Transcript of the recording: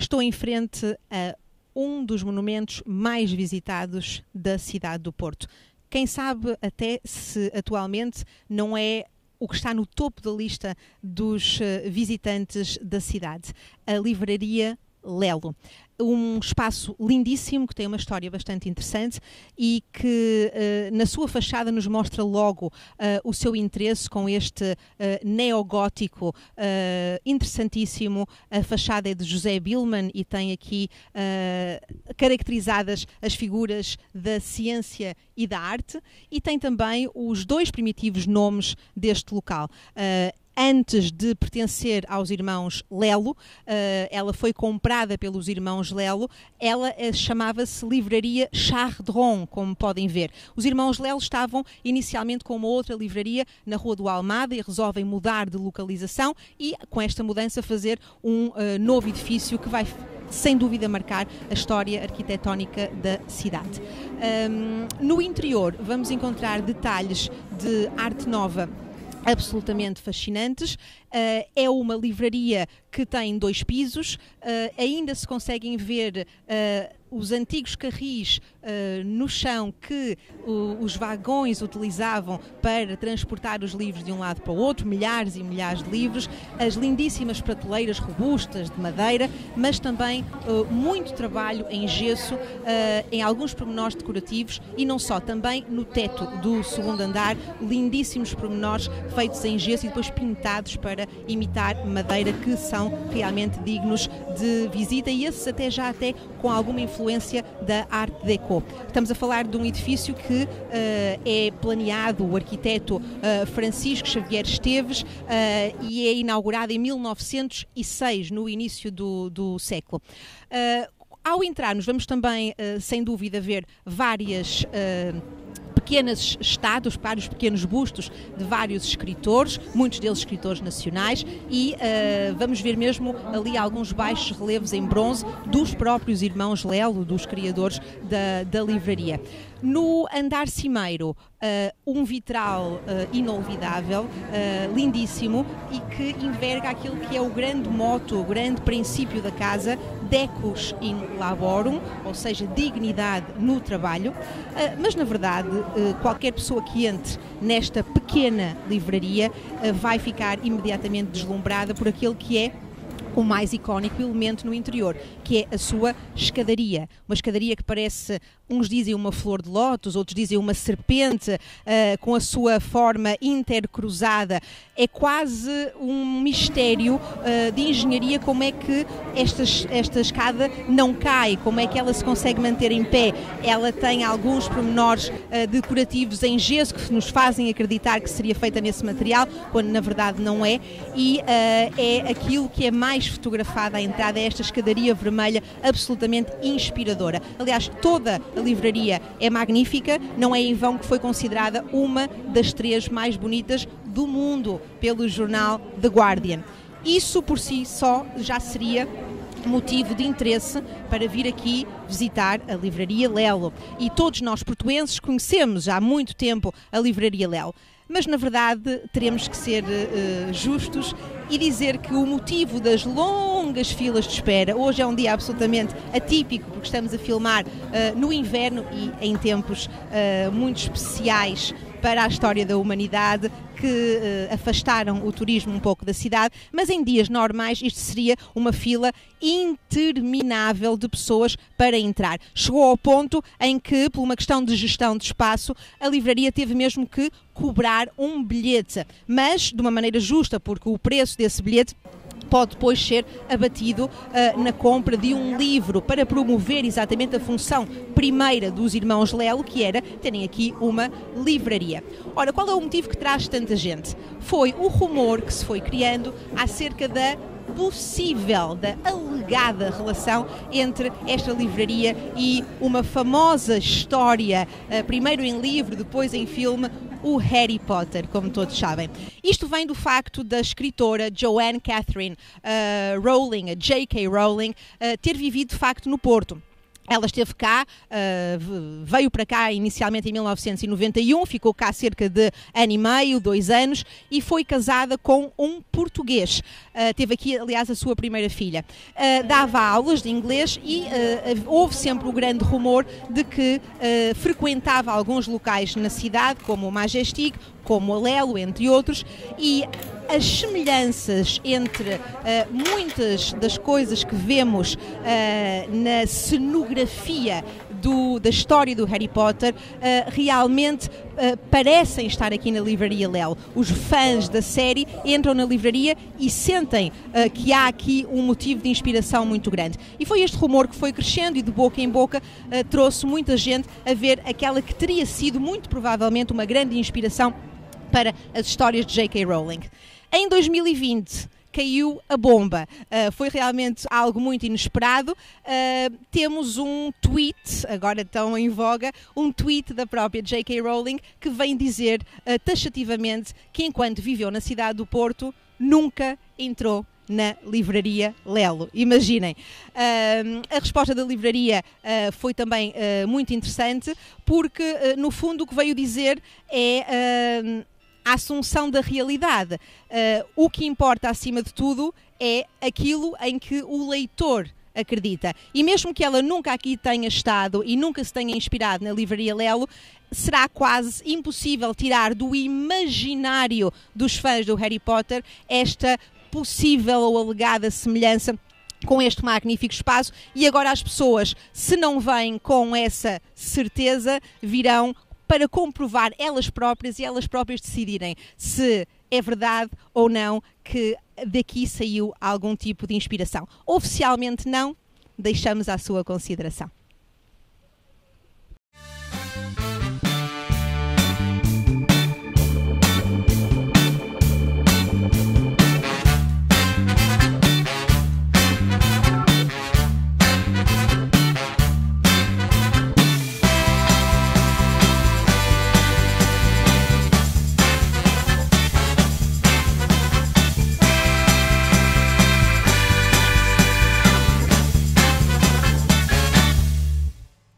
Estou em frente a um dos monumentos mais visitados da cidade do Porto. Quem sabe até se atualmente não é o que está no topo da lista dos visitantes da cidade, a Livraria Lello. Um espaço lindíssimo, que tem uma história bastante interessante e que na sua fachada nos mostra logo o seu interesse com este neogótico interessantíssimo. A fachada é de José Billman e tem aqui caracterizadas as figuras da ciência e da arte, e tem também os dois primitivos nomes deste local. Antes de pertencer aos irmãos Lello, ela foi comprada pelos irmãos Lello, ela chamava-se Livraria Chardron, como podem ver. Os irmãos Lello estavam inicialmente com uma outra livraria na Rua do Almada e resolvem mudar de localização e, com esta mudança, fazer um novo edifício que vai, sem dúvida, marcar a história arquitetónica da cidade. No interior vamos encontrar detalhes de arte nova absolutamente fascinantes. É uma livraria que tem dois pisos, ainda se conseguem ver os antigos carris no chão que os vagões utilizavam para transportar os livros de um lado para o outro, milhares e milhares de livros, as lindíssimas prateleiras robustas de madeira, mas também muito trabalho em gesso, em alguns pormenores decorativos e não só, também no teto do segundo andar, lindíssimos pormenores feitos em gesso e depois pintados para imitar madeira, que são realmente dignos de visita, e esses até já com alguma influência da Art Deco. Estamos a falar de um edifício que é planeado, o arquiteto Francisco Xavier Esteves, e é inaugurado em 1906, no início do século. Ao entrarmos vamos também, sem dúvida, ver várias pequenas estátuas, vários pequenos bustos de vários escritores, muitos deles escritores nacionais, e vamos ver mesmo ali alguns baixos relevos em bronze dos próprios irmãos Lello, dos criadores da livraria. No andar cimeiro, um vitral inolvidável, lindíssimo, e que enverga aquilo que é o grande moto, o grande princípio da casa, Decus in laborum, ou seja, dignidade no trabalho. Mas, na verdade, qualquer pessoa que entre nesta pequena livraria vai ficar imediatamente deslumbrada por aquilo que é o mais icónico elemento no interior, que é a sua escadaria. Uma escadaria que parece, uns dizem uma flor de lótus, outros dizem uma serpente, com a sua forma intercruzada. É quase um mistério de engenharia como é que esta escada não cai, como é que ela se consegue manter em pé. Ela tem alguns pormenores decorativos em gesso que nos fazem acreditar que seria feita nesse material, quando na verdade não é, e é aquilo que é mais fotografada à entrada, é esta escadaria vermelha absolutamente inspiradora. Aliás, toda a livraria é magnífica, não é em vão que foi considerada uma das 3 mais bonitas do mundo pelo jornal The Guardian. Isso por si só já seria motivo de interesse para vir aqui visitar a Livraria Lello. E todos nós portuenses conhecemos há muito tempo a Livraria Lello. Mas, na verdade, teremos que ser justos e dizer que o motivo das longas filas de espera, hoje é um dia absolutamente atípico, porque estamos a filmar no inverno e em tempos muito especiais para a história da humanidade, que afastaram o turismo um pouco da cidade, mas em dias normais isto seria uma fila interminável de pessoas para entrar. Chegou ao ponto em que, por uma questão de gestão de espaço, a livraria teve mesmo que cobrar um bilhete, mas de uma maneira justa, porque o preço desse bilhete pode depois ser abatido na compra de um livro, para promover exatamente a função primeira dos irmãos Lello, que era terem aqui uma livraria. Ora, qual é o motivo que traz tanta gente? Foi o rumor que se foi criando acerca da possível, da alegada relação entre esta livraria e uma famosa história, primeiro em livro, depois em filme, o Harry Potter, como todos sabem. Isto vem do facto da escritora Joanne Catherine Rowling, a J.K. Rowling, ter vivido de facto no Porto. Ela esteve cá, veio para cá inicialmente em 1991, ficou cá cerca de ano e meio, 2 anos, e foi casada com um português. Teve aqui, aliás, a sua primeira filha. Dava aulas de inglês e houve sempre o grande rumor de que frequentava alguns locais na cidade, como o Majestic, como o Lello, entre outros, e as semelhanças entre muitas das coisas que vemos na cenografia da história do Harry Potter realmente parecem estar aqui na Livraria Lello. Os fãs da série entram na livraria e sentem que há aqui um motivo de inspiração muito grande. E foi este rumor que foi crescendo e de boca em boca trouxe muita gente a ver aquela que teria sido muito provavelmente uma grande inspiração para as histórias de J.K. Rowling. Em 2020 caiu a bomba, foi realmente algo muito inesperado. Temos um tweet, agora tão em voga, um tweet da própria J.K. Rowling que vem dizer taxativamente que enquanto viveu na cidade do Porto nunca entrou na Livraria Lello. Imaginem. A resposta da livraria foi também muito interessante, porque no fundo o que veio dizer é a assunção da realidade. O que importa acima de tudo é aquilo em que o leitor acredita. E mesmo que ela nunca aqui tenha estado e nunca se tenha inspirado na Livraria Lello, será quase impossível tirar do imaginário dos fãs do Harry Potter esta possível ou alegada semelhança com este magnífico espaço. E agora as pessoas, se não vêm com essa certeza, virão para comprovar elas próprias e elas próprias decidirem se é verdade ou não que daqui saiu algum tipo de inspiração. Oficialmente não, deixamos à sua consideração.